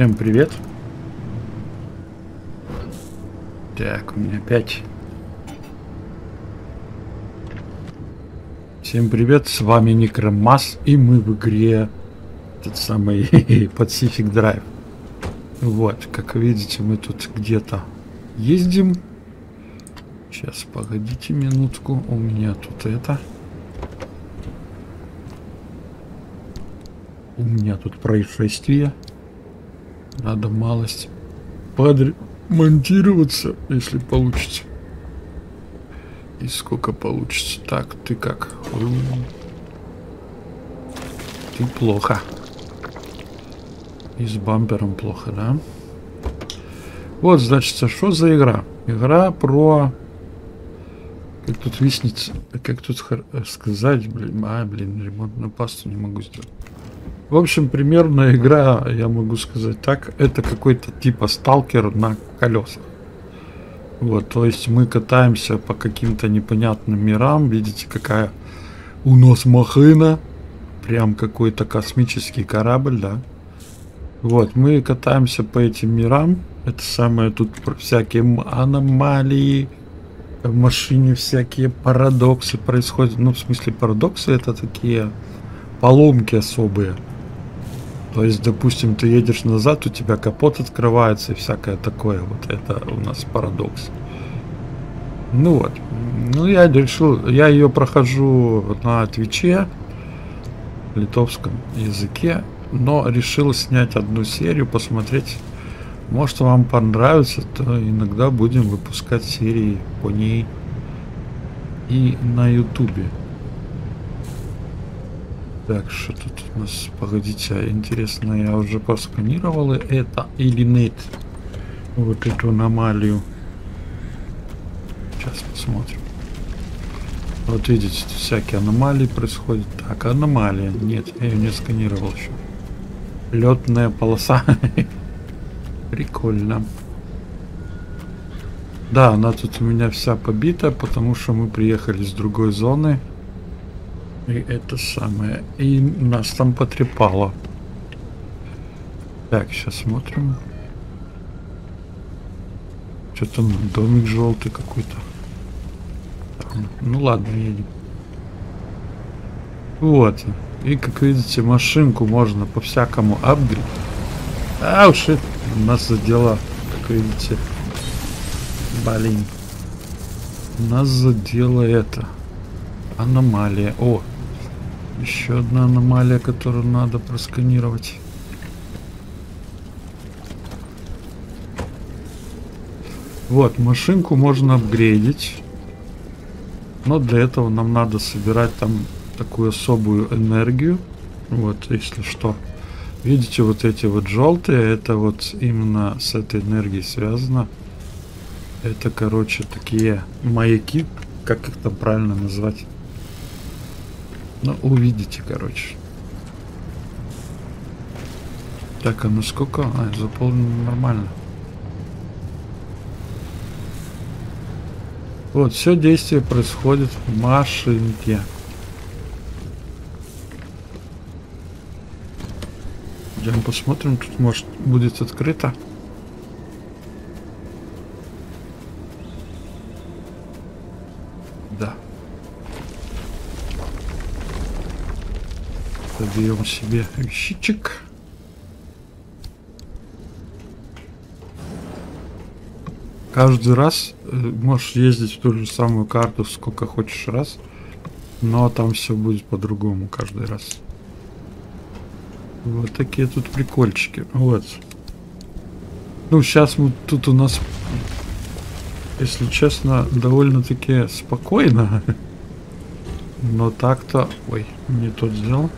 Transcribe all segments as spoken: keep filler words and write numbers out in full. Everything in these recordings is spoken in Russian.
Всем привет. Так, у меня пять. Всем привет, с вами Некромас, и мы в игре тот самый Pacific Drive. Вот, как видите, мы тут где-то ездим. Сейчас, погодите минутку, у меня тут это... У меня тут происшествие. Надо малость подремонтироваться, если получится. И сколько получится. Так, ты как? Ты плохо. И с бампером плохо, да? Вот, значит, а что за игра? Игра про... Как тут виснется? Как тут сказать? Блин, а, блин, ремонтную пасту не могу сделать. В общем, примерно игра, я могу сказать так, это какой-то типа сталкер на колесах. Вот, то есть мы катаемся по каким-то непонятным мирам. Видите, какая у нас махина. Прям какой-то космический корабль, да. Вот, мы катаемся по этим мирам. Это самое, тут всякие аномалии. В машине всякие парадоксы происходят. Ну, в смысле, парадоксы это такие поломки особые. То есть, допустим, ты едешь назад, у тебя капот открывается и всякое такое. Вот это у нас парадокс. Ну вот. Ну, я решил, я ее прохожу на Твиче, литовском языке, но решил снять одну серию, посмотреть. Может, вам понравится, то иногда будем выпускать серии по ней и на Ютубе. Так, что тут у нас, погодите, интересно, я уже просканировал это или нет, вот эту аномалию. Сейчас посмотрим. Вот видите, всякие аномалии происходят. Так, аномалия, нет, я ее не сканировал еще. Летная полоса. Прикольно. Да, она тут у меня вся побита, потому что мы приехали с другой зоны. И это самое. И нас там потрепало. Так, сейчас смотрим. Что там, домик желтый какой-то. Ну ладно, едем. Вот. И как видите, машинку можно по-всякому апгрейдить. А уж это у нас задело, как видите. Блин. У нас задело это. Аномалия. О! Еще одна аномалия, которую надо просканировать. Вот, машинку можно апгрейдить. Но для этого нам надо собирать там такую особую энергию. Вот, если что. Видите, вот эти вот желтые, это вот именно с этой энергией связано. Это, короче, такие маяки, как их там правильно назвать. Ну, увидите, короче. Так, а ну сколько? А, заполнено нормально. Вот, все действие происходит в машинке. Идем посмотрим, тут может будет открыто. Да. Берем себе вещичек. Каждый раз можешь ездить в ту же самую карту сколько хочешь раз, но там все будет по-другому каждый раз. Вот такие тут прикольчики. Вот. Ну сейчас вот тут у нас, если честно, довольно-таки спокойно. Но так-то... Ой, не тот взял.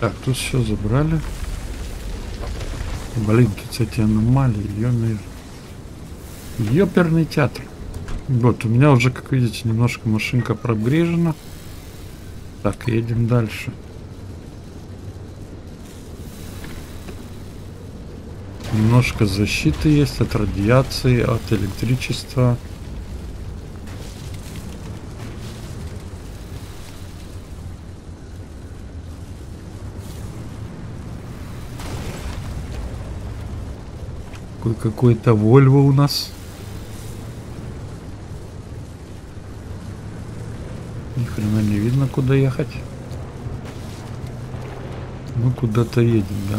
Так, тут все забрали. Блин, тут эти аномалии, ё-моё. Ёперный театр. Вот, у меня уже, как видите, немножко машинка прогрежена. Так, едем дальше. Немножко защиты есть от радиации, от электричества. Такой какой-то Вольво у нас. Ни хрена не видно, куда ехать. Мы куда-то едем, да?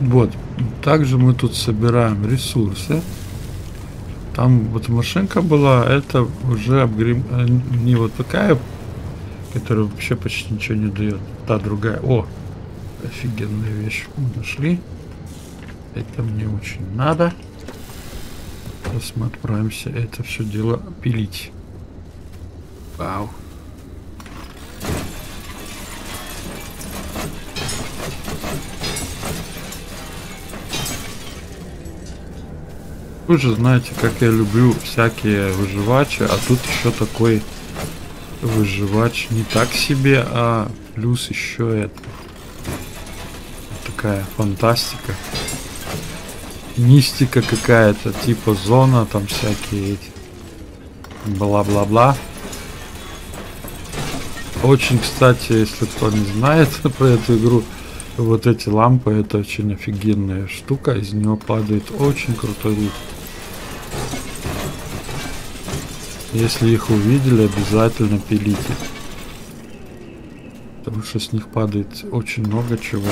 Вот. Также мы тут собираем ресурсы. Там вот машинка была, это уже обгрим... не вот такая, которая вообще почти ничего не дает. Та другая. О! Офигенная вещь. Мы нашли. Это мне очень надо. Сейчас мы отправимся это все дело пилить. Вау. Вы же знаете, как я люблю всякие выживачи, а тут еще такой выживач не так себе, а плюс еще это. Такая фантастика. Мистика какая-то, типа зона, там всякие эти. Бла-бла-бла. Очень, кстати, если кто не знает про эту игру, вот эти лампы, это очень офигенная штука, из нее падает очень крутой лут. Если их увидели, обязательно пилите. Потому что с них падает очень много чего.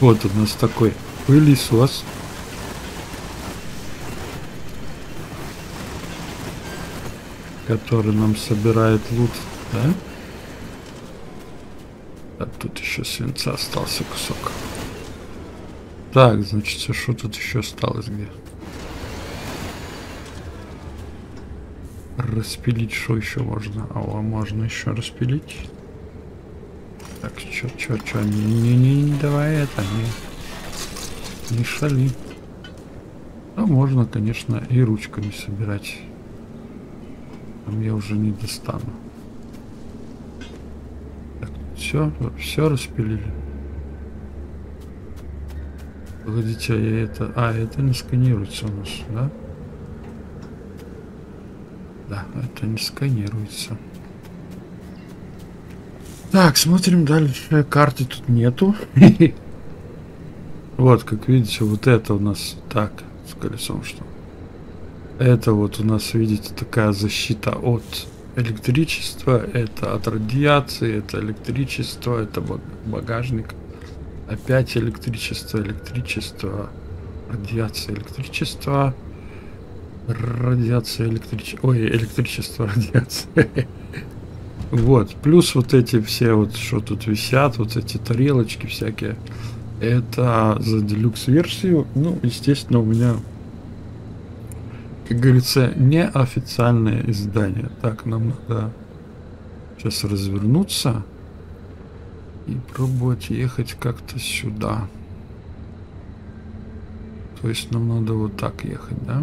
Вот у нас такой пылесос. Который нам собирает лут, да? А тут еще свинца остался кусок. Так, значит, все, что тут еще осталось где? Распилить, что еще можно? А можно еще распилить. Так, чё, чё, чё, не-не-не, давай это, не, не шали. Ну, можно, конечно, и ручками собирать. Там я уже не достану. Так, все, все распилили. Погодите, я это... А, это не сканируется у нас, да? Да, это не сканируется. Так, смотрим дальше. Карты тут нету. Вот, как видите, вот это у нас так, с колесом что. Это вот у нас, видите, такая защита от электричества, это от радиации, это электричество, это багажник. Опять электричество, электричество, радиация, электричество, радиация, электричество, ой, электричество, радиация. Вот, плюс вот эти все вот, что тут висят, вот эти тарелочки всякие, это за делюкс версию, ну, естественно, у меня, как говорится, неофициальное издание. Так, нам надо сейчас развернуться и пробовать ехать как-то сюда. То есть нам надо вот так ехать, да?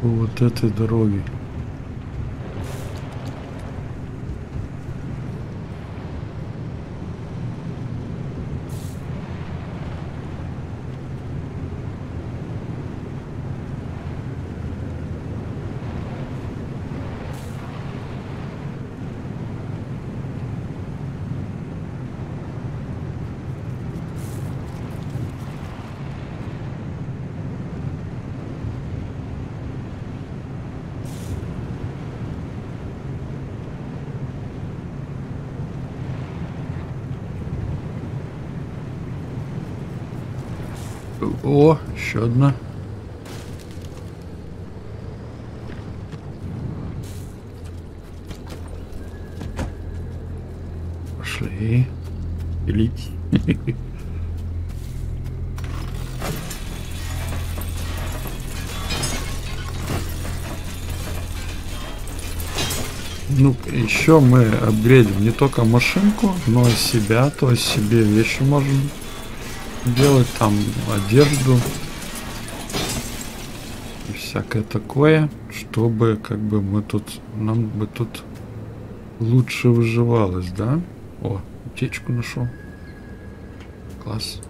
Вот этой дороги. О, еще одна. Пошли. пилить. Ну, еще мы апгрейдим не только машинку, но и себя, то есть себе вещи можем делать, там одежду и всякое такое, чтобы как бы мы тут, нам бы тут лучше выживалось, да? О, утечку нашел. Класс.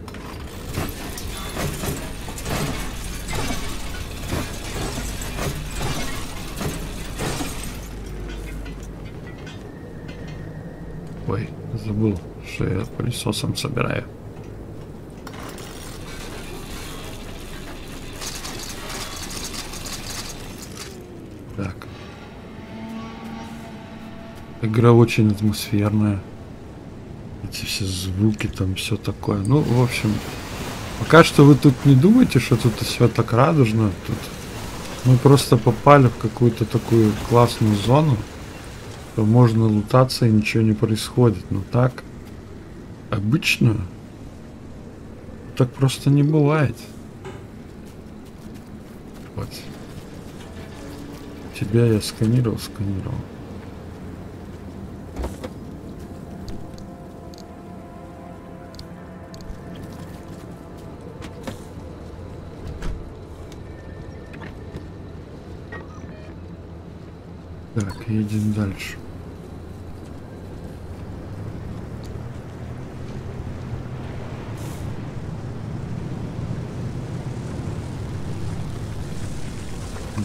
Ой, забыл, что я пылесосом собираю. Так. Игра очень атмосферная. Эти все звуки, там все такое. Ну, в общем, пока что вы тут не думайте, что тут все так радужно. Тут мы просто попали в какую-то такую классную зону. Можно лутаться и ничего не происходит, но так обычно так просто не бывает. Вот. Тебя я сканировал, сканировал. Так, едем дальше.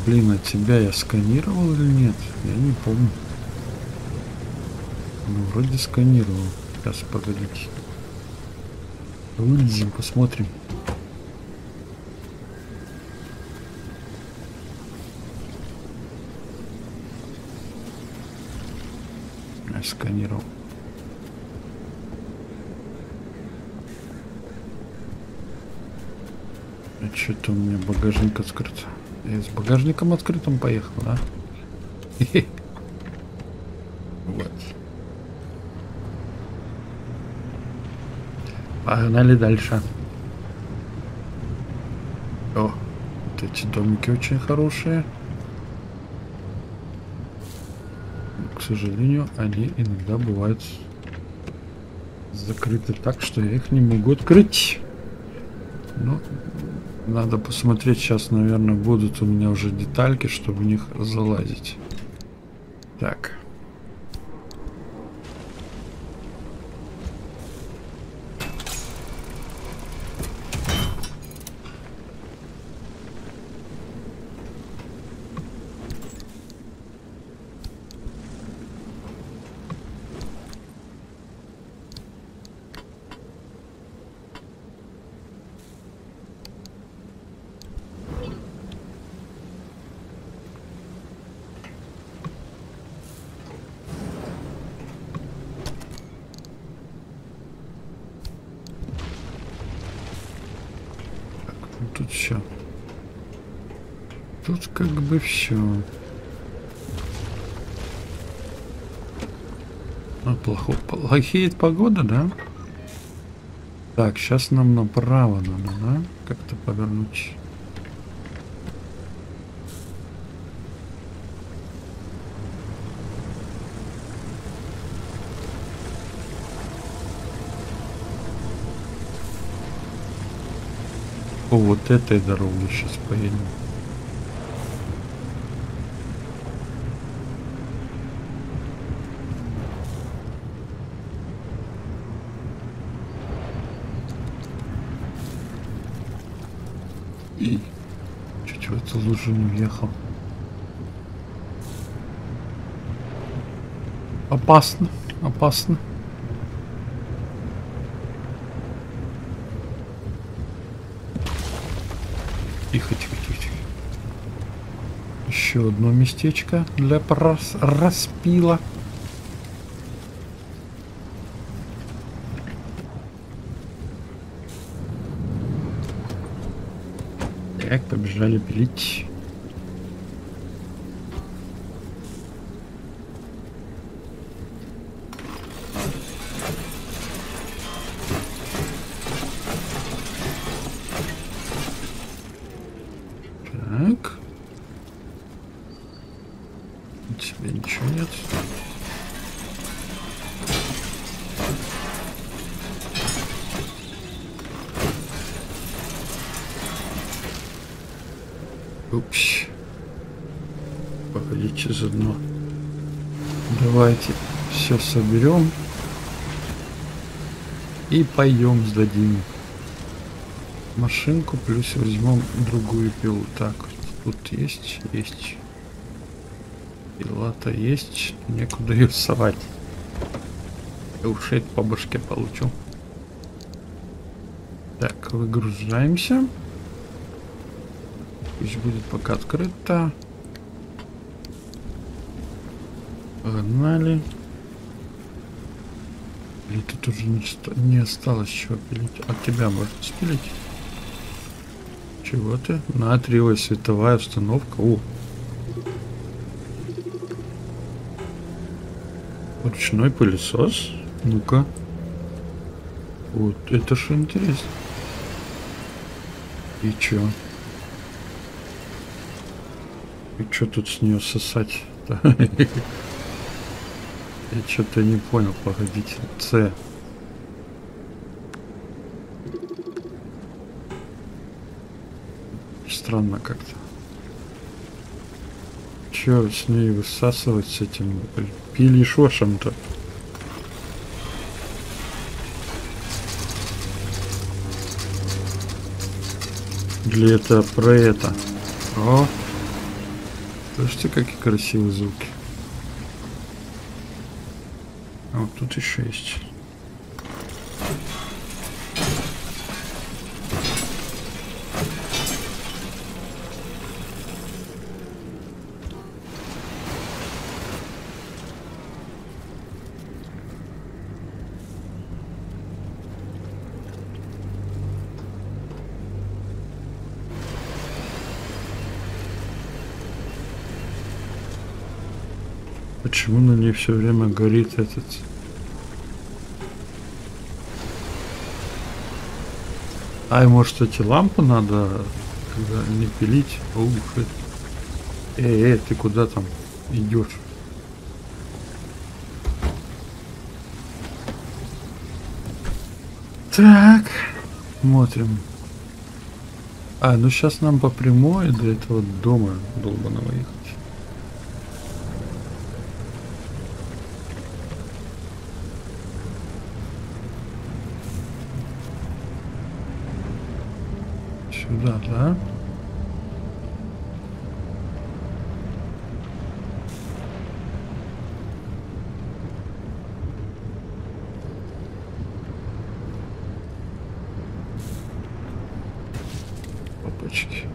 Блин, а тебя я сканировал или нет? Я не помню. Ну, вроде сканировал. Сейчас, погодите. Вылезем, посмотрим. Я сканировал. А что-то у меня багажник открыт. Я с багажником открытым поехал, да? Вот. Погнали дальше. О, вот эти домики очень хорошие. Но, к сожалению, они иногда бывают закрыты так, что я их не могу открыть. Но... надо посмотреть, сейчас, наверное, будут у меня уже детальки, чтобы в них залазить. Так. Тут все. Тут как бы все. А, плохо, плохие погода, да? Так, сейчас нам направо надо, да? Как-то повернуть. Вот этой дороги сейчас поедем. И чуть в эту лужу не въехал. Опасно, опасно. Тихо, тихо, тихо, тихо. Еще одно местечко для прос... распила. Так, побежали пилить. У тебя ничего нет? Упс. Погоди, через одно. Давайте все соберем. И пойдем сдадим машинку, плюс возьмем другую пилу. Так, тут есть, есть. Пила-то есть, некуда ее совать. Я ушей по башке получил. Так, выгружаемся. Пусть будет пока открыто. Погнали. И тут уже не осталось чего пилить. От тебя можно спилить. Чего ты? Натриевая световая установка. О! Ручной пылесос. Ну-ка. Вот это что интересно. И чё? И чё тут с нее сосать? Я что-то не понял, погодите. С. Странно как-то. Че с ней высасывать с этим пилишошем-то? Или это про это? О! Слушайте, какие красивые звуки. А вот тут еще есть. Почему на ней все время горит этот? Ай, может, эти лампы надо когда не пилить? Оу, шит. Эй, эй, ты куда там идешь? Так, смотрим. А, ну сейчас нам по прямой до этого дома долбаного ехать. Да, да. Опачки.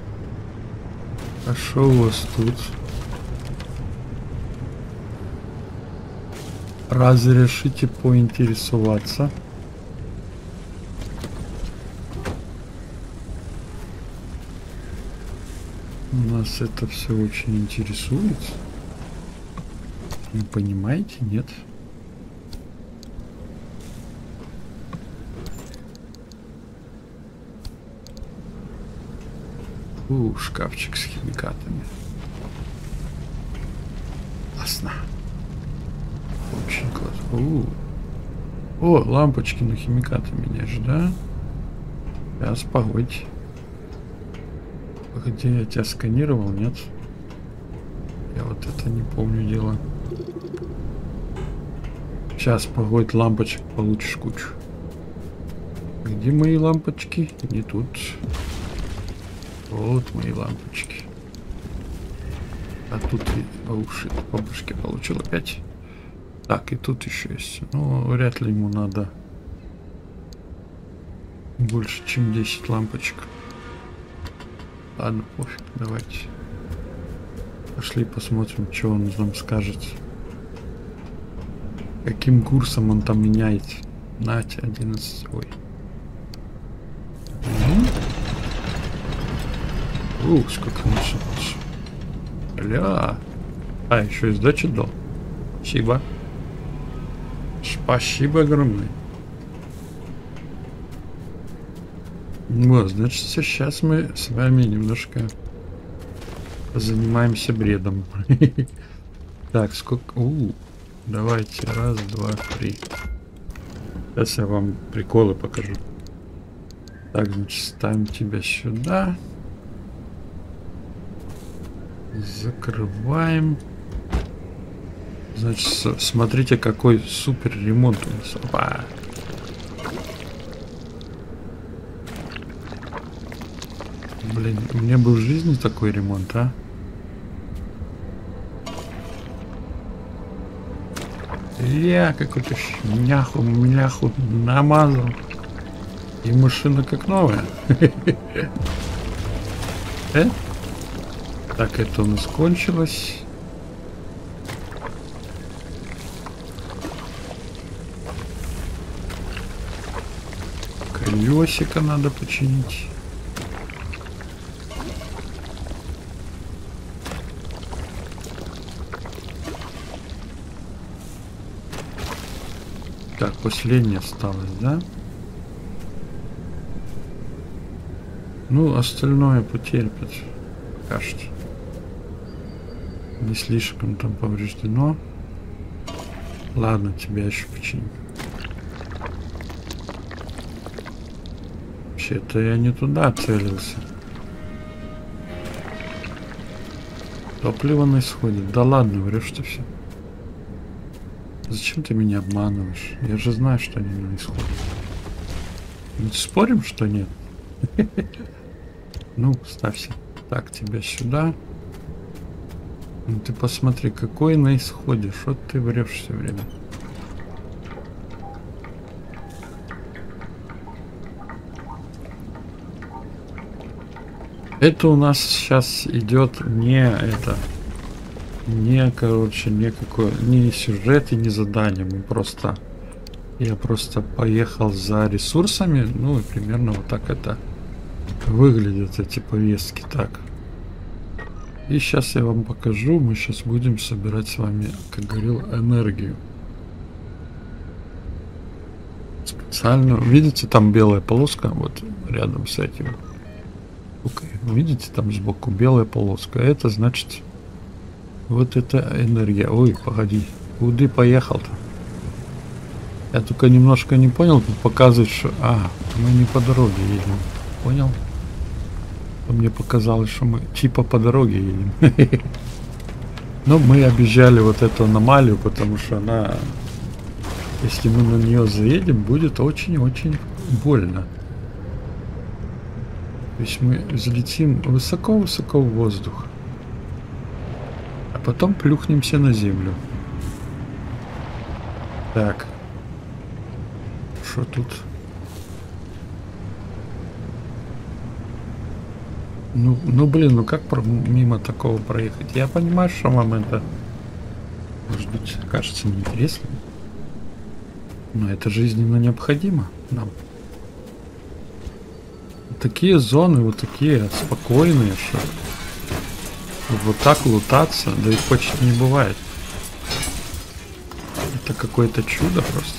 А что у вас тут? Разрешите поинтересоваться? Нас это все очень интересует. Не понимаете, нет? У, шкафчик с химикатами. Классно. Очень классно. У. О, лампочки на химикаты меня же, да? Сейчас, погодь. Хотя я тебя сканировал, нет? Я вот это не помню дело. Сейчас, погодь, лампочек получишь кучу. Где мои лампочки? Не тут. Вот мои лампочки. А тут и уши по башке получил опять. Так, и тут еще есть. Ну, вряд ли ему надо больше, чем десять лампочек. Ладно, пофиг, давайте. Пошли посмотрим, что он нам скажет. Каким курсом он там меняет. Нате, одиннадцать. Ой. Угу. Ух, сколько он ошибался. Бля. А, еще и сдачи дал. Спасибо. Спасибо огромное. Вот, значит, сейчас мы с вами немножко занимаемся бредом. Так, сколько... У, давайте, раз, два, три. Сейчас я вам приколы покажу. Так, значит, ставим тебя сюда. Закрываем. Значит, смотрите, какой супер ремонт у нас. Опа. Блин, у меня был в жизни такой ремонт, а? Я какую-то шняху-мляху намазал. И машина как новая. Так, это у нас кончилось. Колесико надо починить. Так, последнее осталось, да? Ну, остальное потерпит. Пока что. Не слишком там повреждено. Ладно, тебя еще починю. Вообще-то я не туда целился. Топливо на исходе. Да ладно, врешь ты все. Зачем ты меня обманываешь? Я же знаю, что они на исходе. Мы спорим, что нет? Ну, ставься. Так, тебя сюда. Ну ты посмотри, какой на исходе. Что ты врешь все время? Это у нас сейчас идет не это. Не, короче, никакой. Не сюжет и не задание. Мы просто. Я просто поехал за ресурсами. Ну и примерно вот так это выглядят эти повестки. Так. И сейчас я вам покажу, мы сейчас будем собирать с вами, как говорил, энергию. Специально, видите, там белая полоска, вот рядом с этим. Видите, там сбоку белая полоска, это значит, вот это энергия. Ой, погоди, куда поехал-то? Я только немножко не понял, показывает, что... А, мы не по дороге едем, понял? Мне показалось, что мы типа по дороге едем. Но мы объезжали вот эту аномалию, потому что она, если мы на нее заедем, будет очень-очень больно. То есть мы взлетим высоко-высоко в воздух, а потом плюхнемся на землю. Так, что тут? Ну, ну блин, ну как про, мимо такого проехать? Я понимаю, что вам это, может быть, кажется неинтересным. Но это жизненно необходимо нам. Такие зоны, вот такие спокойные, что вот так лутаться, да их почти не бывает. Это какое-то чудо просто.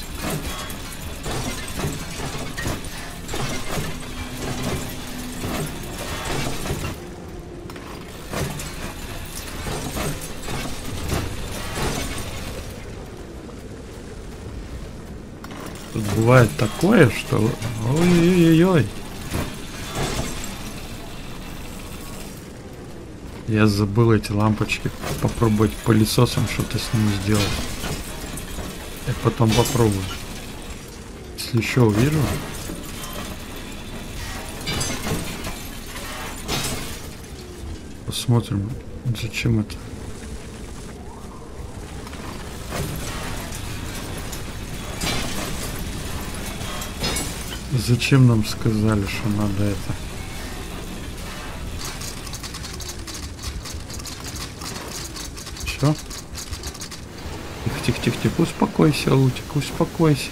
Бывает такое, что... Ой-ой-ой-ой. Я забыл эти лампочки. Попробовать пылесосом что-то с ним сделать. Я потом попробую. Если еще увижу. Посмотрим, зачем это. Зачем нам сказали, что надо это? Все. Тихо-тихо-тихо-тихо. Успокойся, Лутик, успокойся.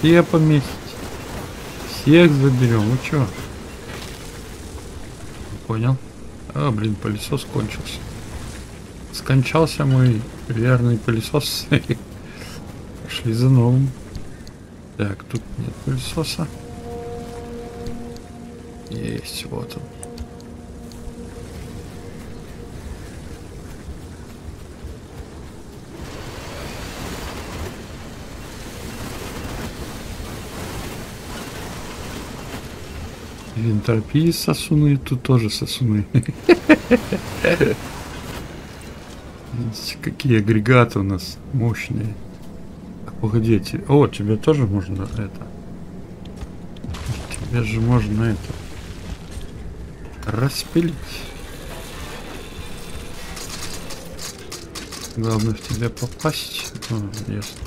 Все поместить. Всех заберем. Ну чё? Понял? А, блин, пылесос кончился. Скончался мой верный пылесос. Пошли за новым. Так, тут нет пылесоса. Есть, вот он. энтропии сосуны, тут тоже сосуны. Какие агрегаты у нас мощные. Погодите. О, тебе тоже можно это. Тебе же можно это. Распилить. Главное в тебя попасть. О, ясно.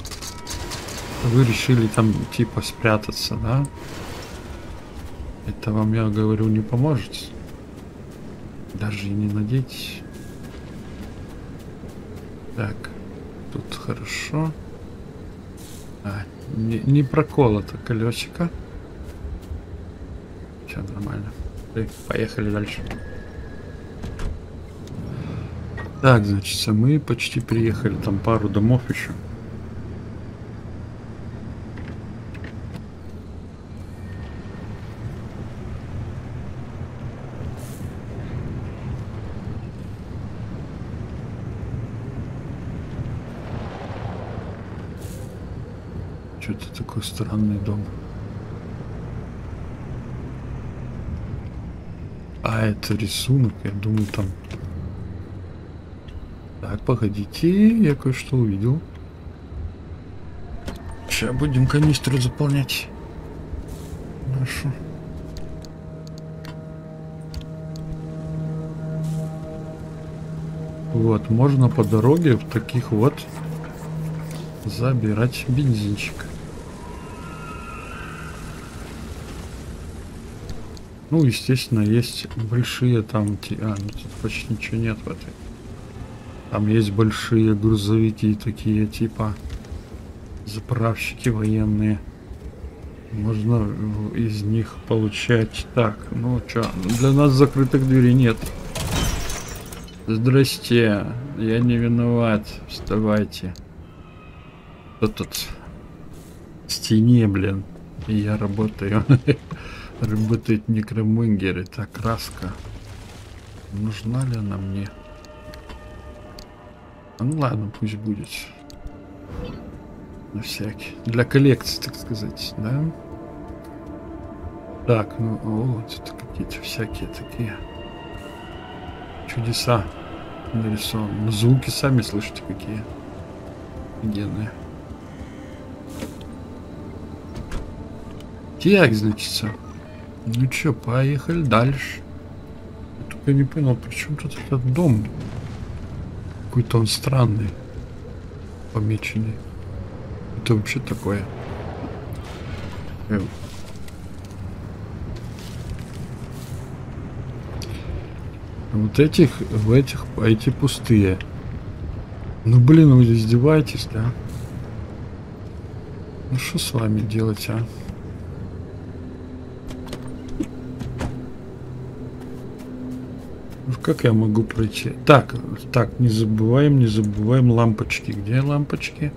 Вы решили там типа спрятаться, да? Это вам, я говорю, не поможет. Даже и не надейтесь. Так, тут хорошо. А, не, не проколото колесико. Все нормально. Так, поехали дальше. Так, значит, мы почти приехали. Там пару домов еще. Что-то такой странный дом. А это рисунок, я думаю, там. Так, погодите, я кое-что увидел. Сейчас будем канистру заполнять. Хорошо. Вот, можно по дороге в таких вот забирать бензинчик. Ну, естественно, есть большие там... А, ну, тут почти ничего нет в этой. Там есть большие грузовики, такие типа заправщики военные. Можно из них получать... Так, ну чё, для нас закрытых дверей нет. Здрасте, я не виноват, вставайте. Кто тут? В стене, блин. Я работаю. Работает некромынгер. Это краска. Нужна ли она мне? Ну ладно, пусть будет. На всякий. Для коллекции, так сказать, да? Так, ну вот это какие-то всякие такие чудеса нарисованы. Звуки сами слышите какие. Гены. Так, значит, ну чё, поехали дальше. Я только не понял, при чем тут этот дом? Какой-то он странный, помеченный. Это вообще такое? Эм. Вот этих, в этих, эти пустые. Ну блин, вы издеваетесь, да? Ну что с вами делать, а? Как я могу пройти? Так, так, не забываем, не забываем лампочки. Где лампочки?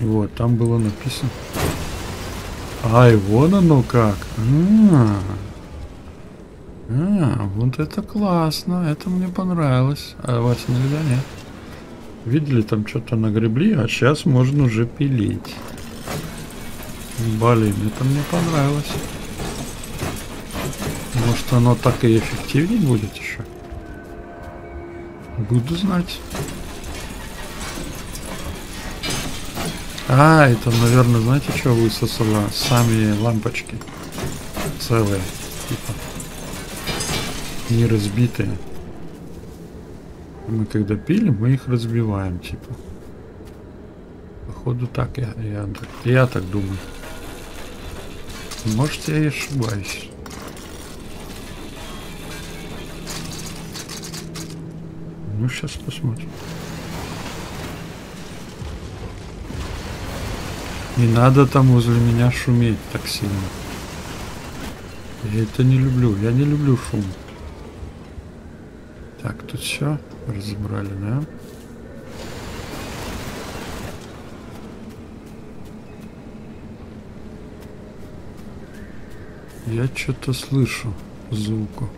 Вот, там было написано. Ай, вон оно как. А, а, вот это классно. Это мне понравилось. А вас нельзя, нет? Видели, там что-то нагребли, а сейчас можно уже пилить. Блин, это мне понравилось. Может, оно так и эффективнее будет еще? Буду знать. А, это, наверное, знаете, что высосало? Сами лампочки. Целые. Типа. Не разбитые. Мы когда пилим, мы их разбиваем, типа. Походу так, я, я, я так думаю. Может, я и ошибаюсь. Ну, сейчас посмотрим. Не надо там возле меня шуметь так сильно. Я это не люблю. Я не люблю шум. Так, тут все разобрали, да? Я что-то слышу звуку.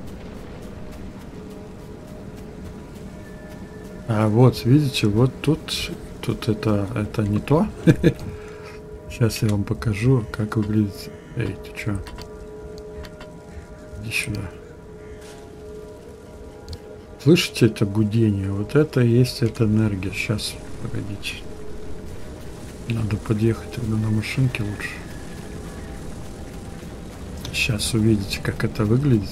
А вот, видите, вот тут, тут это, это не то. Сейчас я вам покажу, как выглядит. Эй, ты чё? Иди сюда. Слышите это гудение? Вот это и есть эта энергия. Сейчас, погодите. Надо подъехать тогда на машинке лучше. Сейчас увидите, как это выглядит.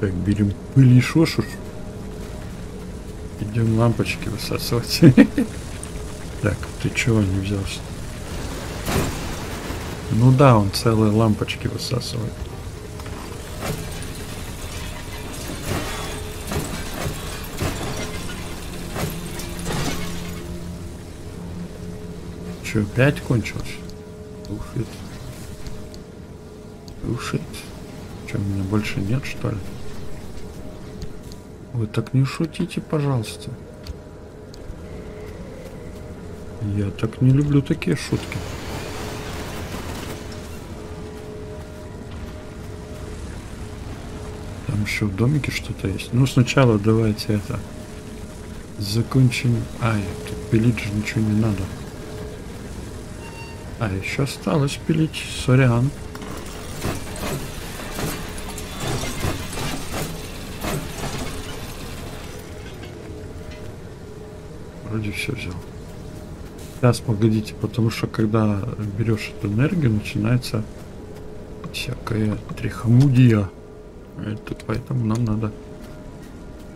Так, берем пыль и шошур. Идем лампочки высосать. Так, ты чего не взялся? Ну да, он целые лампочки высасывает. Че, опять кончилось? Уфит. Уфит. Че, у меня больше нет, что ли? Вы так не шутите, пожалуйста. Я так не люблю такие шутки. Там еще в домике что-то есть. Ну, сначала давайте это... Закончим... Ай, тут пилить же ничего не надо. А, еще осталось пилить. Сорян. Вроде все взял. Сейчас погодите, потому что когда берешь эту энергию, начинается всякая трихомудия. Это поэтому нам надо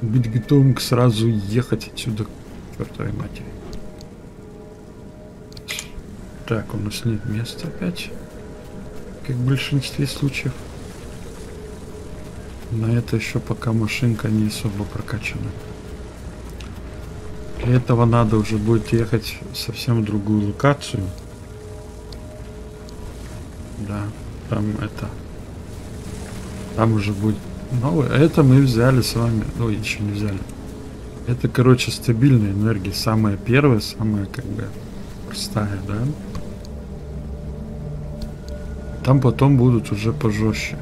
быть готовым к сразу ехать отсюда к чертовой матери. Так, у нас нет места опять, как в большинстве случаев. На это еще пока машинка не особо прокачана. Для этого надо уже будет ехать совсем в другую локацию. Да, там это... Там уже будет новое. Это мы взяли с вами... Ну, еще не взяли. Это, короче, стабильная энергия. Самая первая, самая как бы простая, да? Там потом будут уже пожестче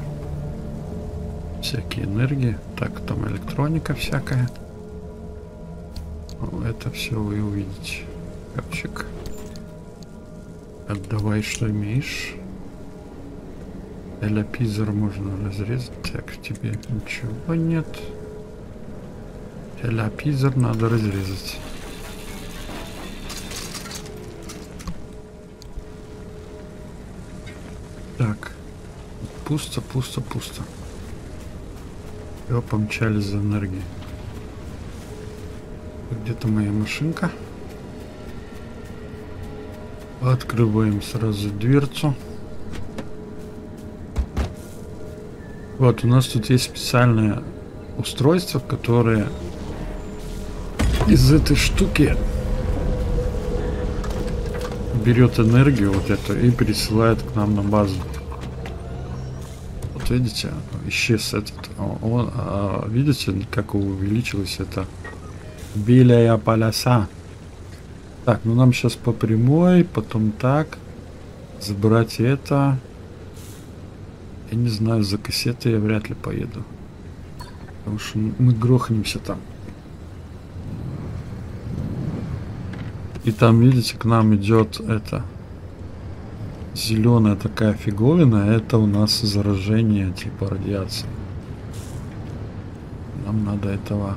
всякие энергии. Так, там электроника всякая. Это все вы увидите. Капчик. Отдавай, что имеешь. Эляпизер можно разрезать. Так, тебе ничего нет. Эляпизер надо разрезать. Так. Пусто, пусто, пусто. Его помчали за энергией. Где-то моя машинка. Открываем сразу дверцу. Вот, у нас тут есть специальное устройство, которое из этой штуки берет энергию вот эту и пересылает к нам на базу. Вот видите, исчез этот. Он, а, видите, как увеличилось это. Белая полоса. Так, ну нам сейчас по прямой, потом так. Забрать это. Я не знаю, за кассеты я вряд ли поеду. Потому что мы грохнемся там. И там, видите, к нам идет это. Зеленая такая фиговина. Это у нас заражение типа радиации. Нам надо этого...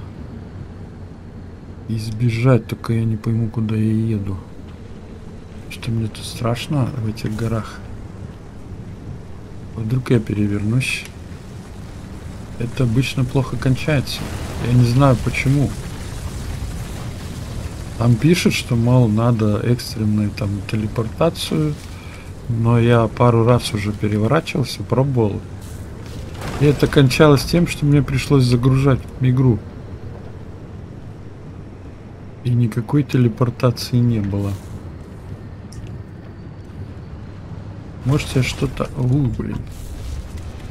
избежать, только я не пойму, куда я еду. Что мне тут страшно в этих горах? Вдруг я перевернусь. Это обычно плохо кончается. Я не знаю почему. Там пишет, что, мол, надо экстренную там телепортацию. Но я пару раз уже переворачивался, пробовал. И это кончалось тем, что мне пришлось загружать игру. И никакой телепортации не было. Может, я что-то... У, блин.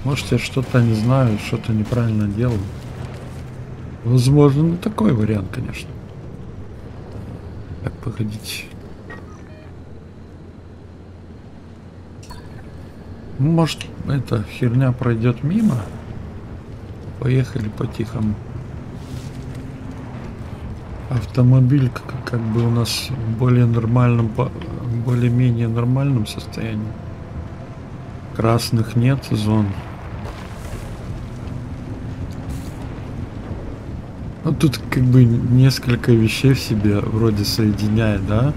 Может, я что-то не знаю, что-то неправильно делал. Возможно, ну, такой вариант, конечно. Так, погодите. Может, эта херня пройдет мимо? Поехали по-тихому. Автомобиль как, как бы у нас в более нормальном, более-менее нормальном состоянии. Красных нет зон. Ну, тут как бы несколько вещей в себе вроде соединяет, да?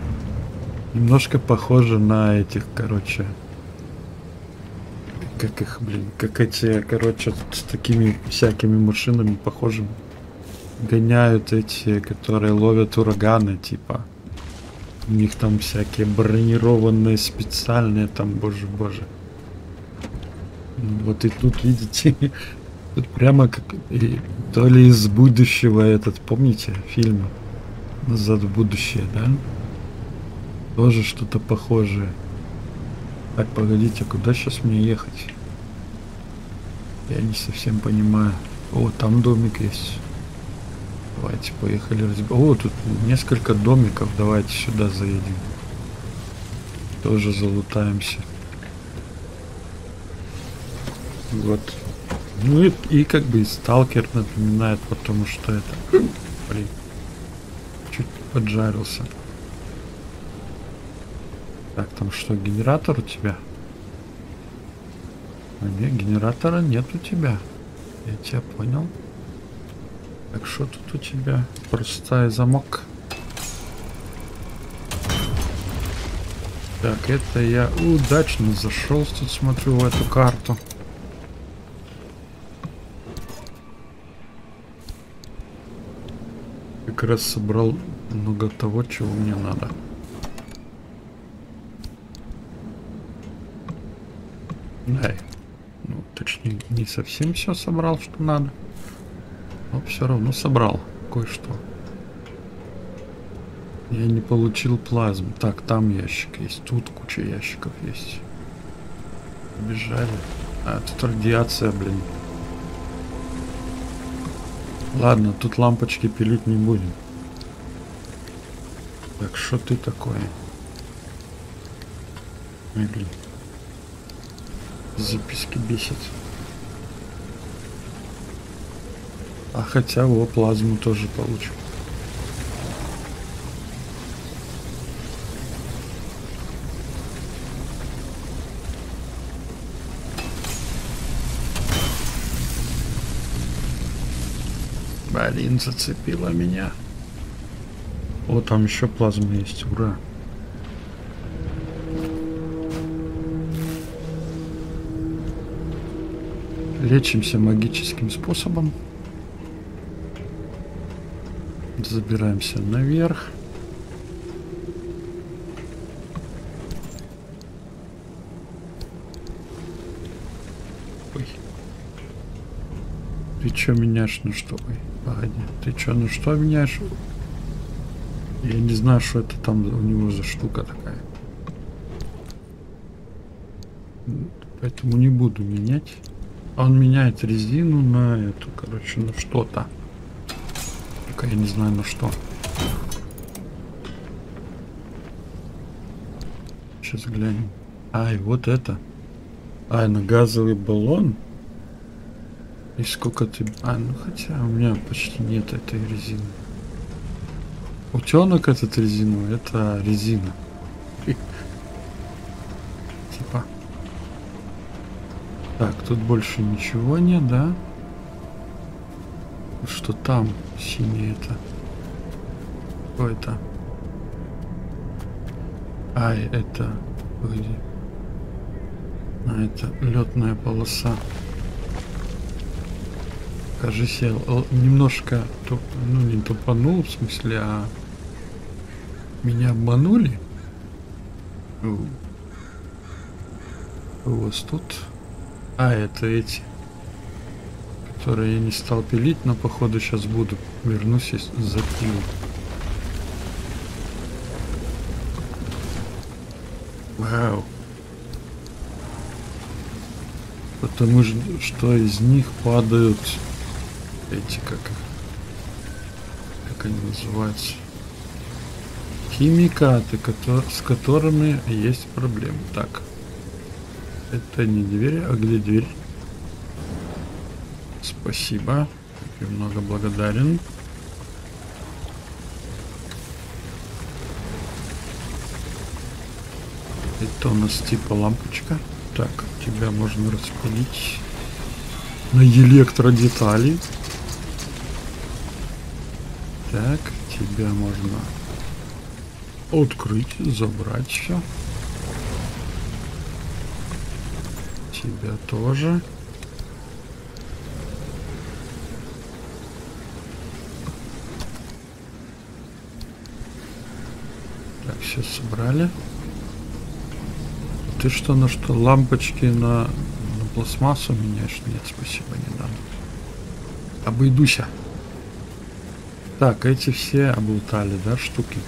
Немножко похоже на этих, короче... Как их, блин, как эти, короче, с такими всякими машинами похожими гоняют эти, которые ловят ураганы, типа. У них там всякие бронированные, специальные, там, боже-боже. Вот и тут, видите, тут прямо как... И, то ли из будущего этот, помните, фильм «Назад в будущее», да? Тоже что-то похожее. Так, погодите, куда сейчас мне ехать? Я не совсем понимаю. О, там домик есть. Давайте поехали разберем. О, тут несколько домиков. Давайте сюда заедем. Тоже залутаемся. Вот. Ну и, и как бы и сталкер напоминает, потому что это... Блин. Чуть поджарился. Так, там что, генератор у тебя? А нет, генератора нет у тебя. Я тебя понял. Так, что тут у тебя? Простой замок. Так, это я удачно зашел, тут смотрю, в эту карту. Как раз собрал много того, чего мне надо. Да, ну, точнее, не совсем все собрал, что надо, но все равно собрал кое-что. Я не получил плазму. Так, там ящик есть, тут куча ящиков есть. Бежали. А, тут радиация, блин. Ладно, тут лампочки пилить не будем. Так, что ты такое? Ой, блин. Записки бесит. А хотя его плазму тоже получим. Блин, зацепила меня. О, там еще плазма есть, ура. Лечимся магическим способом. Забираемся наверх. Ой. Ты чё меняешь на что? Ой, погоди. Ты чё на что меняешь? Я не знаю, что это там у него за штука такая. Поэтому не буду менять. Он меняет резину на эту, короче, на что-то. Только я не знаю на что. Сейчас глянем. Ай, вот это. Ай, на газовый баллон. И сколько ты... А, ну хотя у меня почти нет этой резины. Утенок этот резиновый, это резина. Типа... Так, тут больше ничего нет, да? Что там синее это? Что это? Ай, это... Погоди. А, это летная полоса. Кажись, я немножко... Туп... Ну, не тупанул, в смысле, а... Меня обманули? У вас тут... А, это эти, которые я не стал пилить, но походу сейчас буду. Вернусь и запилю. Вау. Потому что из них падают эти, как их, как они называются, химикаты, с которыми есть проблемы. Так, это не дверь, а где дверь? Спасибо, много благодарен. Это у нас типа лампочка. Так, тебя можно распилить на электродетали. Так, тебя можно открыть, забрать все. Тебя тоже. Так, все собрали. Ты что, на что? Лампочки на, на пластмассу меняешь? Нет, спасибо, не дам. Обойдуся. Так, эти все облутали, да, штуки?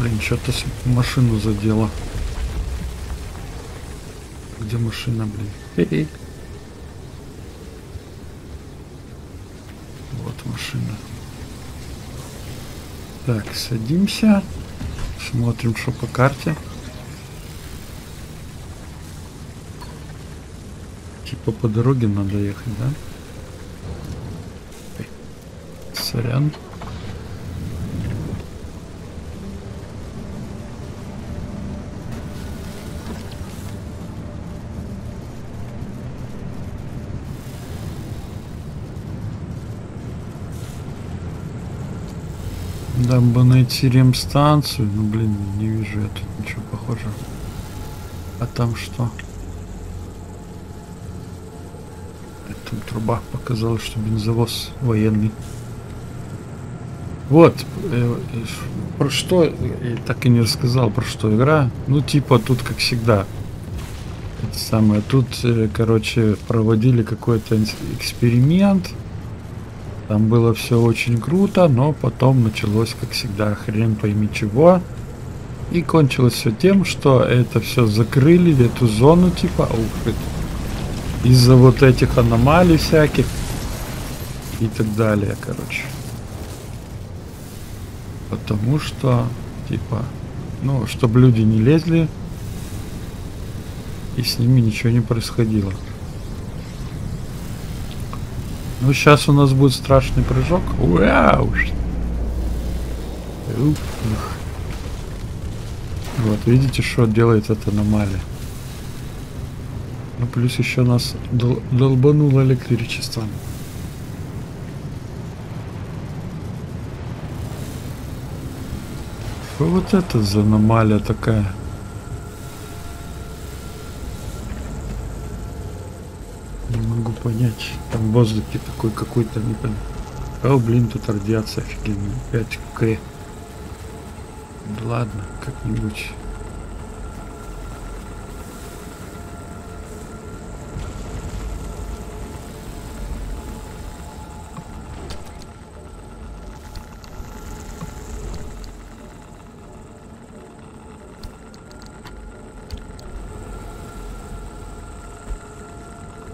Блин, что-то машину задело. Где машина, блин? Хе-хе. Вот машина. Так, садимся, смотрим, что по карте. Типа по дороге надо ехать, да? Ой, сорян. Там бы найти ремстанцию, ну блин, не вижу я тут ничего похожего. А там что? Там труба показала, что бензовоз военный. Вот, э, э, про что, я так и не рассказал, про что игра. Ну типа тут как всегда. Это самое, тут, э, короче, проводили какой-то эксперимент. Там было все очень круто, но потом началось, как всегда, хрен пойми чего. И кончилось все тем, что это все закрыли, эту зону, типа, из-за вот этих аномалий всяких и так далее, короче. Потому что, типа, ну, чтобы люди не лезли и с ними ничего не происходило. Ну, сейчас у нас будет страшный прыжок. Вау! Вот, видите, что делает эта аномалия. Ну, плюс еще нас дол долбануло электричество. Что вот это за аномалия такая? Понять, там в воздухе такой какой-то, не понимаю. О, блин, тут радиация офигенная, пять кэ. Да ладно, как-нибудь.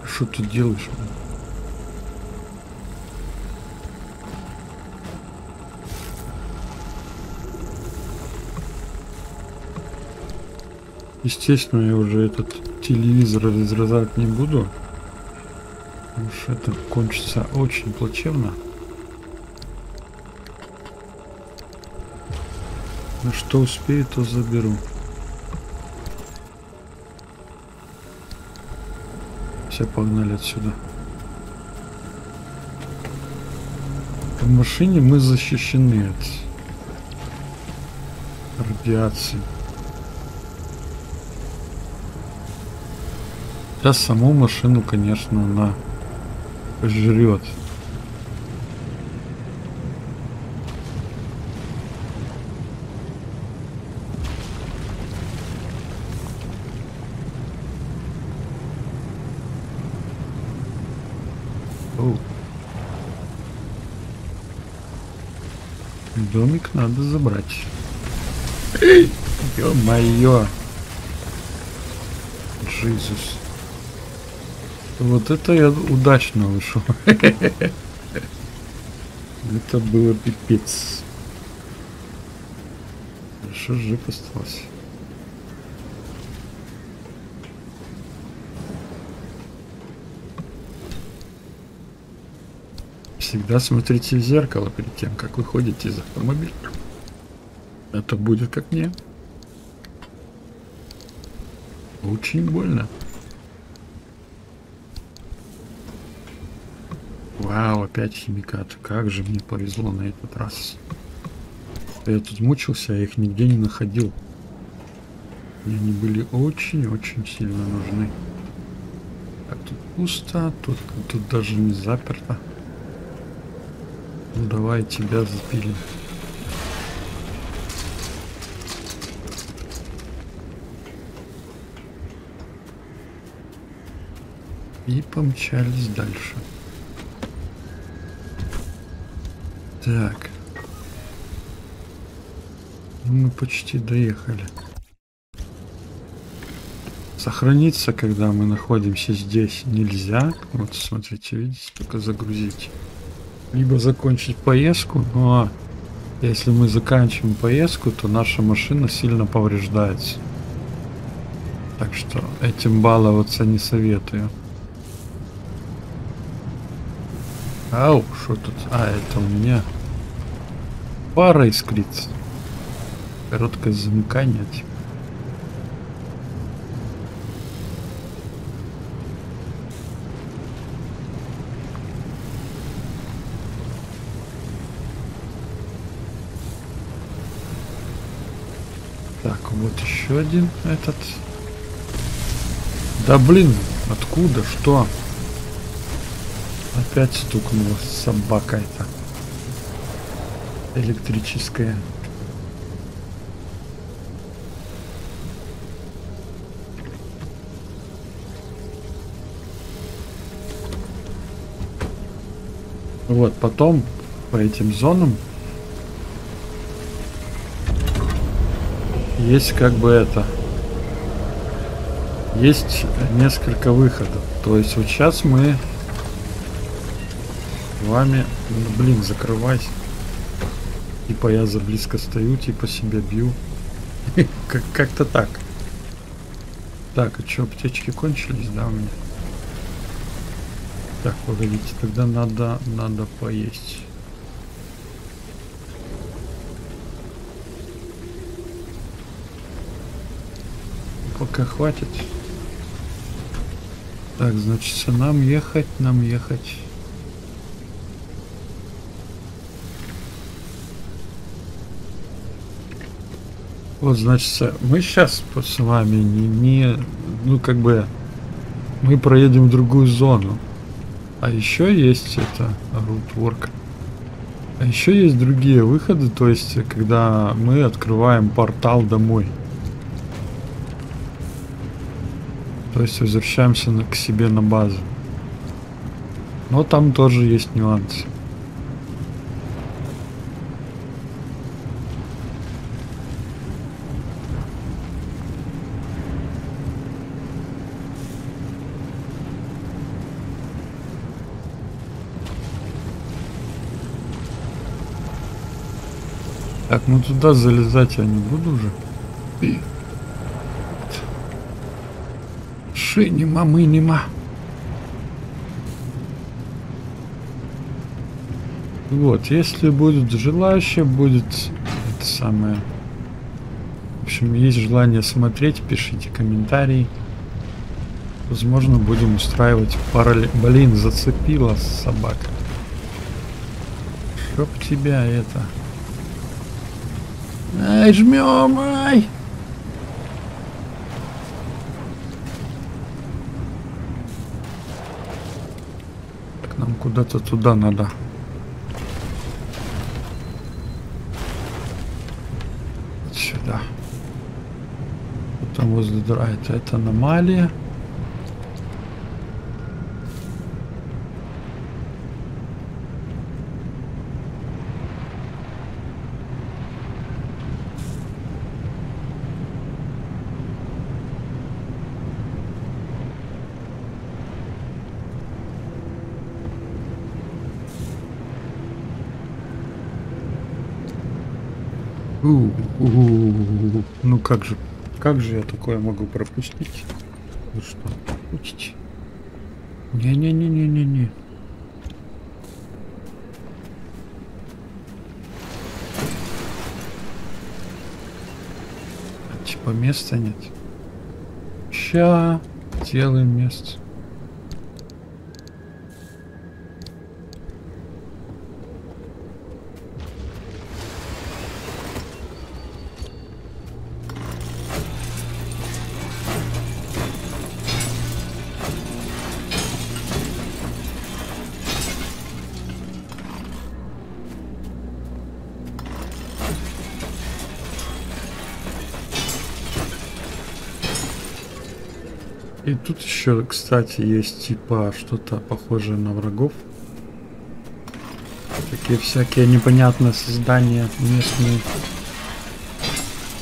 Что ты делаешь? Естественно, я уже этот телевизор разрезать не буду, потому что это кончится очень плачевно. Но что успею, то заберу. Погнали отсюда. В машине мы защищены от радиации. Да, саму машину, конечно, она жрет. Домик надо забрать. Ё-моё. Джизус. Вот это я удачно вышел. Это было пипец. Хорошо, жив осталось. Всегда смотрите в зеркало перед тем, как вы ходите из автомобиля. Это будет как мне. Очень больно. Вау, опять химикаты. Как же мне повезло на этот раз. Я тут мучился, я их нигде не находил. Мне они были очень-очень сильно нужны. Так, тут пусто, тут, тут даже не заперто. Ну давай тебя запилим. И помчались дальше. Так. Ну, мы почти доехали. Сохраниться, когда мы находимся здесь, нельзя. Вот, смотрите, видите, только загрузить. Либо закончить поездку, но если мы заканчиваем поездку, то наша машина сильно повреждается. Так что этим баловаться не советую. Ау, что тут? А, это у меня пара искрится. Короткое замыкание. Типа. Так, вот еще один этот. Да блин, откуда? Что? Опять стукнула собака эта электрическая. Вот, потом по этим зонам есть как бы это... Есть несколько выходов. То есть вот сейчас мы... вами, блин, закрывайся. Типа я за близко стою, типа себя бью. Как-то так. Так, а что, аптечки кончились, да, у меня? Так, погодите, тогда надо, надо поесть. Пока хватит. Так, значит, нам ехать, нам ехать. Вот, значит, мы сейчас с вами не, не, ну, как бы, мы проедем в другую зону. А еще есть это, roadwork. А еще есть другие выходы, то есть, когда мы открываем портал домой. То есть, возвращаемся на, к себе на базу. Но там тоже есть нюансы. Так, ну туда залезать я не буду уже. Ши, нема, мы нема. Вот, если будет желающие, будет это самое. В общем, есть желание смотреть, пишите комментарии. Возможно, будем устраивать параллель. Блин, зацепила собака. Чтоб тебя это... Ай, жмем, ай! Так, нам куда-то туда надо. Вот сюда. Вот там возле дыра. Это, это аномалия. Ну как же, как же я такое могу пропустить? Вы что, пропустите? Не-не-не-не-не-не. Типа места нет. Ща делаем место. И тут еще, кстати, есть типа что-то похожее на врагов. Такие всякие непонятные создания местные.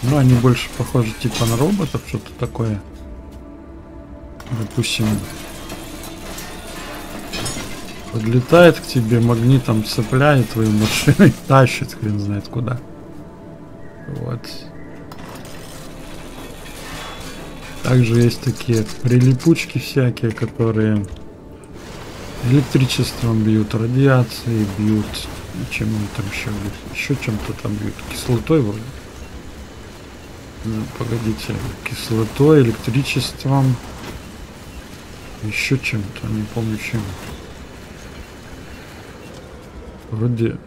Но они больше похожи типа на роботов, что-то такое. Допустим, подлетает к тебе, магнитом цепляет твою машину и тащит хрен знает куда. Вот. Также есть такие прилипучки всякие, которые электричеством бьют, радиацией бьют, чем они там еще бьют, еще чем-то там бьют, кислотой вроде. Ну, погодите, кислотой, электричеством, еще чем-то, не помню чем. Вроде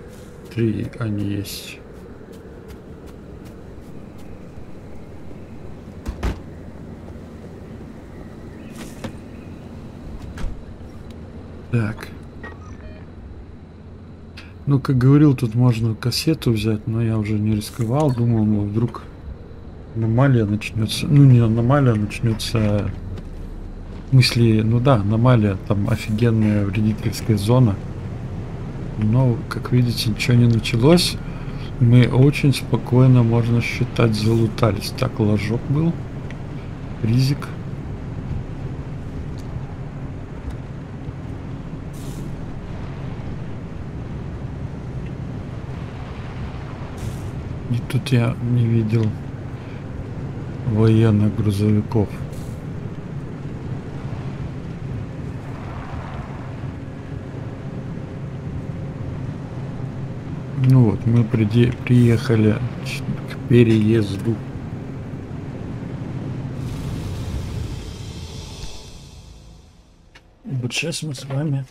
три они есть. Так. Ну, как говорил, тут можно кассету взять, но я уже не рисковал. Думал, ну, вдруг аномалия начнется. Ну, не аномалия, начнется... В смысле, ну да, аномалия, там офигенная вредительская зона. Но, как видите, ничего не началось. Мы очень спокойно, можно считать, залутались. Так, ложок был. Ризик. И тут я не видел военных грузовиков. Ну вот, мы приехали к переезду. Вот сейчас мы с вами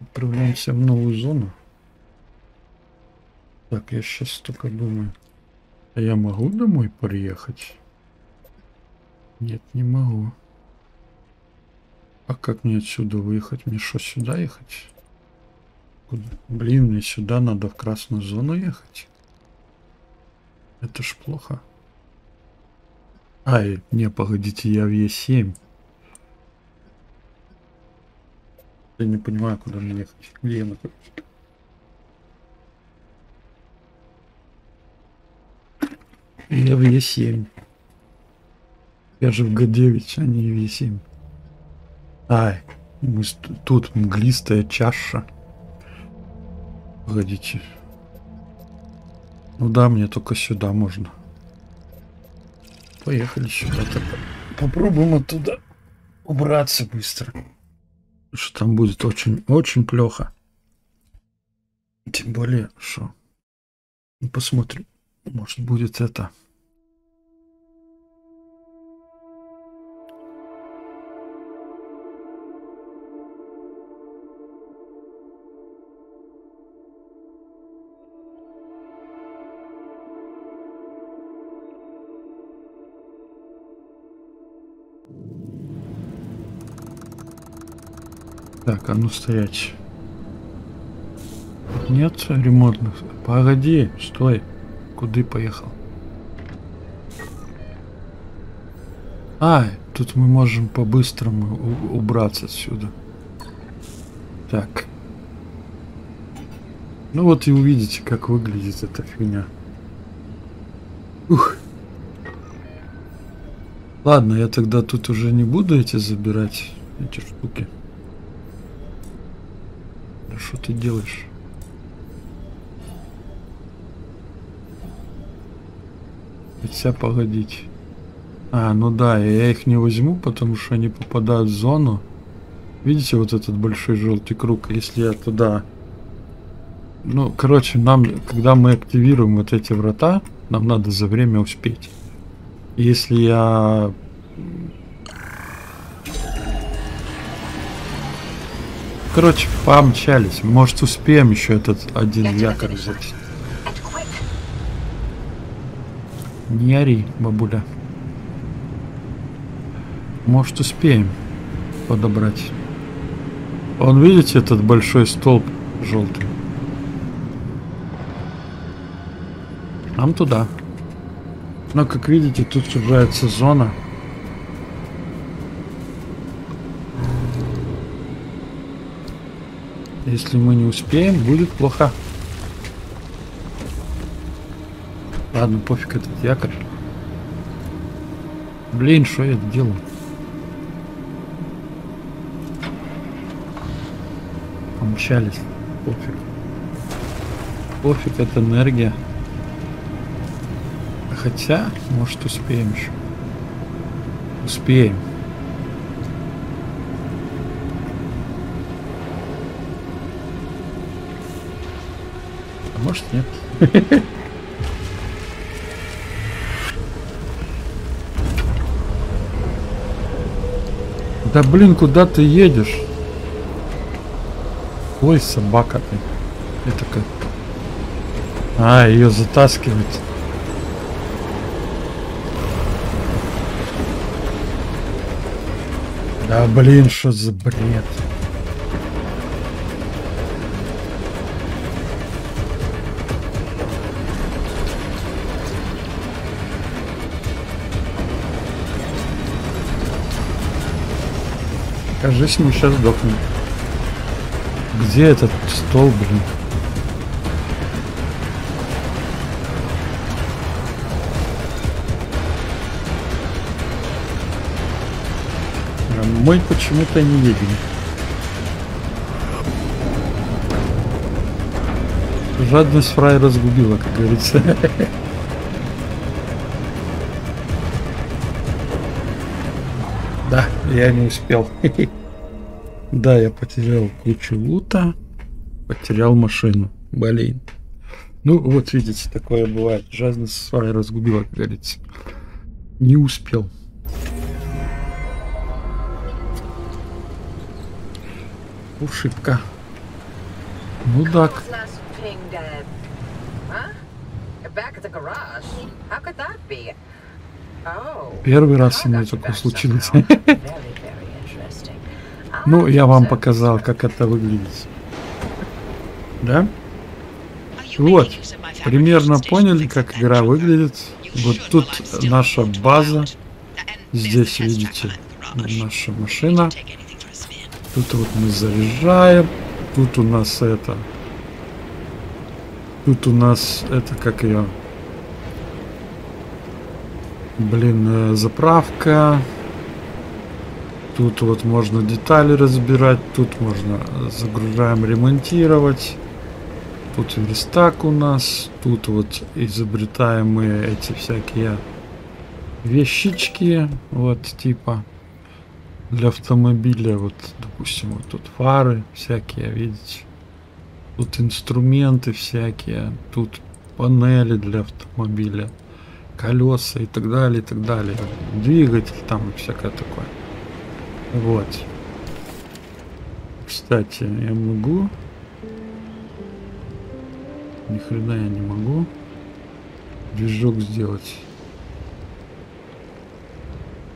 отправляемся в новую зону. Так, я сейчас только думаю, а я могу домой приехать? Нет, не могу. А как мне отсюда выехать? Мне что, сюда ехать? Куда? Блин, мне сюда надо в красную зону ехать. Это ж плохо. Ай, не, погодите, я в Е семь. Я не понимаю, куда мне ехать. Где я нахожусь? Я в Е семь. Я же в Г девять, а не в Е семь. Ай, мы тут мглистая чаша. Погодите. Ну да, мне только сюда можно. Поехали сюда. Попробуем оттуда убраться быстро. Что там будет очень, очень плохо. Тем более, что... Посмотрим. Может, будет это. Так, а ну стоять. Нет ремонтных. Погоди, стой. Куда поехал? А, тут мы можем по-быстрому убраться отсюда. Так. Ну вот и увидите, как выглядит эта фигня. Ух. Ладно, я тогда тут уже не буду эти забирать, эти штуки. Да что ты делаешь? Хотя погодите. А, ну да, я их не возьму, потому что они попадают в зону. Видите вот этот большой желтый круг, если я туда... Ну, короче, нам, когда мы активируем вот эти врата, нам надо за время успеть. Если я... Короче, помчались. Может, успеем еще этот один якорь взять. Не ори, бабуля. Может, успеем подобрать. Вон, видите, этот большой столб желтый? Нам туда. Но, как видите, тут сужается зона. Если мы не успеем, будет плохо. Ладно, пофиг этот якорь. Блин, что я делаю? Помчались. Пофиг. Пофиг, это энергия. Хотя, может, успеем еще. Успеем. А может, нет. Да блин, куда ты едешь? Ой, собака ты. Это как... А, ее затаскивать. Да блин, что за бред? Кажись, мы сейчас сдохнем. Где этот стол, блин? Мы почему-то не едем. Жадность фрая разгубила, как говорится. Да, я не успел. Да, я потерял кучу лута, потерял машину. Блин. Ну, вот видите, такое бывает. Жадность фрая разгубила, как говорится. Не успел. Ушибка. Ну да. Первый раз у меня такое случилось. Ну, я вам показал, как это выглядит. Да? Вот. Примерно поняли, как игра выглядит. Вот тут наша база. Здесь, видите, наша машина. Тут вот мы заряжаем. Тут у нас это. Тут у нас это как ее. Блин, заправка. Тут вот можно детали разбирать. Тут можно загружаем, ремонтировать. Тут верстак у нас. Тут вот изобретаем мы эти всякие вещички. Вот типа. Для автомобиля, вот, допустим, вот тут фары всякие, видите? Тут инструменты всякие, тут панели для автомобиля, колеса и так далее, и так далее. Двигатель там и всякое такое. Вот. Кстати, я могу. Ни хрена я не могу. Движок сделать.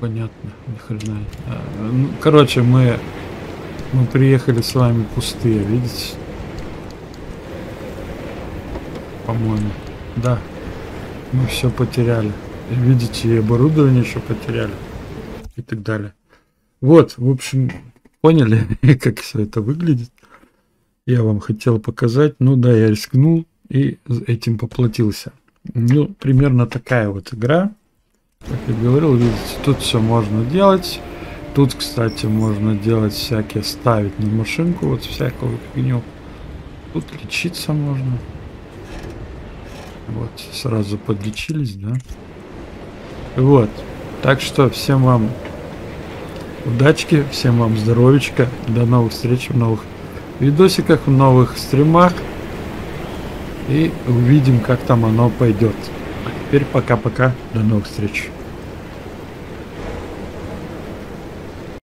Понятно, ни хрена. Ну, короче, мы мы приехали с вами пустые, видите? По-моему, да. Мы все потеряли. Видите, и оборудование еще потеряли и так далее. Вот, в общем, поняли, как все это выглядит. Я вам хотел показать. Ну да, я рискнул и этим поплатился. Ну, примерно такая вот игра. Как я говорил, видите, тут все можно делать. Тут, кстати, можно делать всякие, ставить на машинку вот всякую фигню. Тут лечиться можно. Вот, сразу подлечились, да? Вот. Так что всем вам удачки, всем вам здоровечка. До новых встреч в новых видосиках, в новых стримах. И увидим, как там оно пойдет. А теперь пока-пока. До новых встреч.